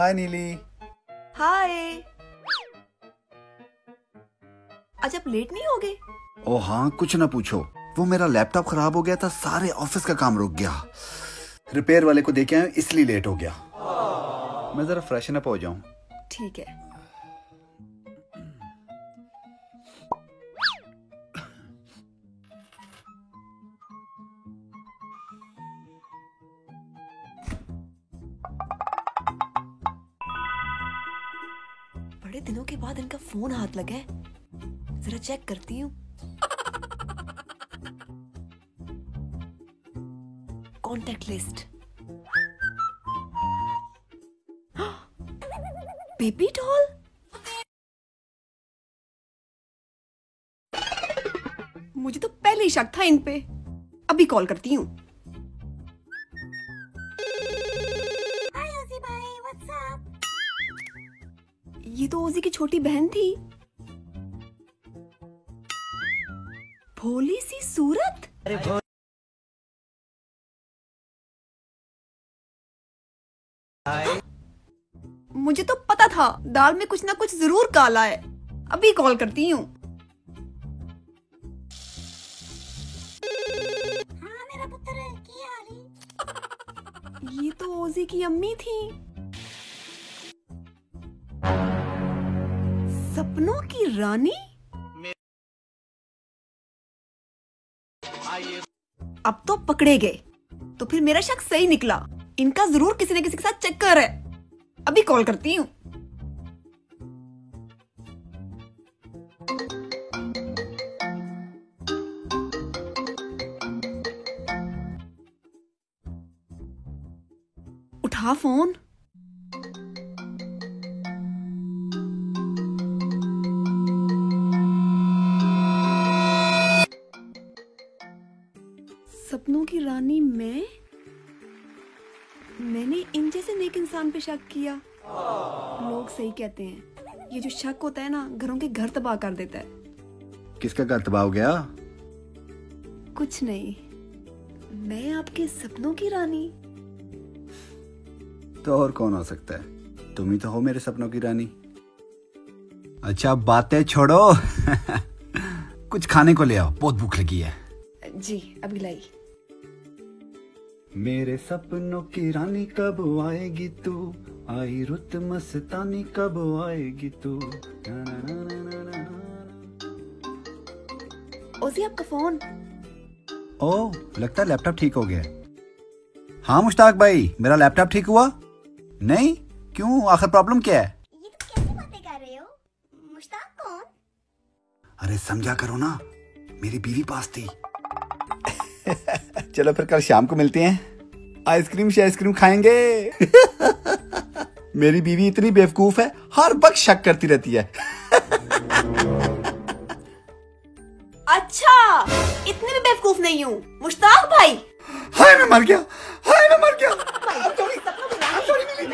हाय नीली। हाय। आज आप लेट नहीं हो गए? ओ हाँ, कुछ ना पूछो। वो मेरा लैपटॉप खराब हो गया था, सारे ऑफिस का काम रुक गया। रिपेयर वाले को देके आया हूँ, इसलिए लेट हो गया। मैं जरा फ्रेशन अप हो जाऊँ। ठीक है। बड़े दिनों के बाद इनका फोन हाथ लगा है, जरा चेक करती हूँ। Contact list, baby doll. मुझे तो पहले ही शक था इन पे। अभी कॉल करती हूँ। ये तो ओजी की छोटी बहन थी। भोली सी सूरत। अरे मुझे तो पता था दाल में कुछ ना कुछ जरूर काला है। अभी कॉल करती हूँ। हाँ मेरा पुत्र की ये तो ओजी की अम्मी थी। सपनों की रानी। अब तो पकड़े गए। तो फिर मेरा शक सही निकला। इनका जरूर किसी न किसी के साथ चक्कर है। अभी कॉल करती हूँ। उठा फोन। सपनों की रानी में मैंने इन जैसे नेक इंसान पे शक किया। लोग सही कहते हैं, ये जो शक होता है ना, घरों के घर तबाह कर देता है। किसका घर तबाह हो गया? कुछ नहीं, मैं आपके सपनों की रानी। तो और कौन हो सकता है? तुम ही तो हो मेरे सपनों की रानी। अच्छा बातें छोड़ो। कुछ खाने को ले आओ, बहुत भूख लगी है। जी अभी लाई। मेरे सपनों की रानी कब आएगी तू, आई रुत मस्तानी कब आएगी तू। ओजी आपका फोन। ओ, लगता है लैपटॉप ठीक हो गया। हाँ मुश्ताक भाई, मेरा लैपटॉप ठीक हुआ? नहीं क्यों, आखिर प्रॉब्लम क्या है? ये तो कैसी बातें कर रहे हो? मुश्ताक कौन? अरे समझा करो ना, मेरी बीवी पास थी। चलो फिर कल शाम को मिलते हैं, आइसक्रीम शाइसक्रीम खाएंगे। मेरी बीवी इतनी बेवकूफ है, हर वक्त शक करती रहती है। अच्छा इतनी भी बेवकूफ नहीं हूँ मुश्ताक भाई। हाय मैं मर गया, हाय मैं मर गया।